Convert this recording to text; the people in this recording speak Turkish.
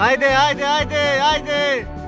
Haydi haydi haydi haydi.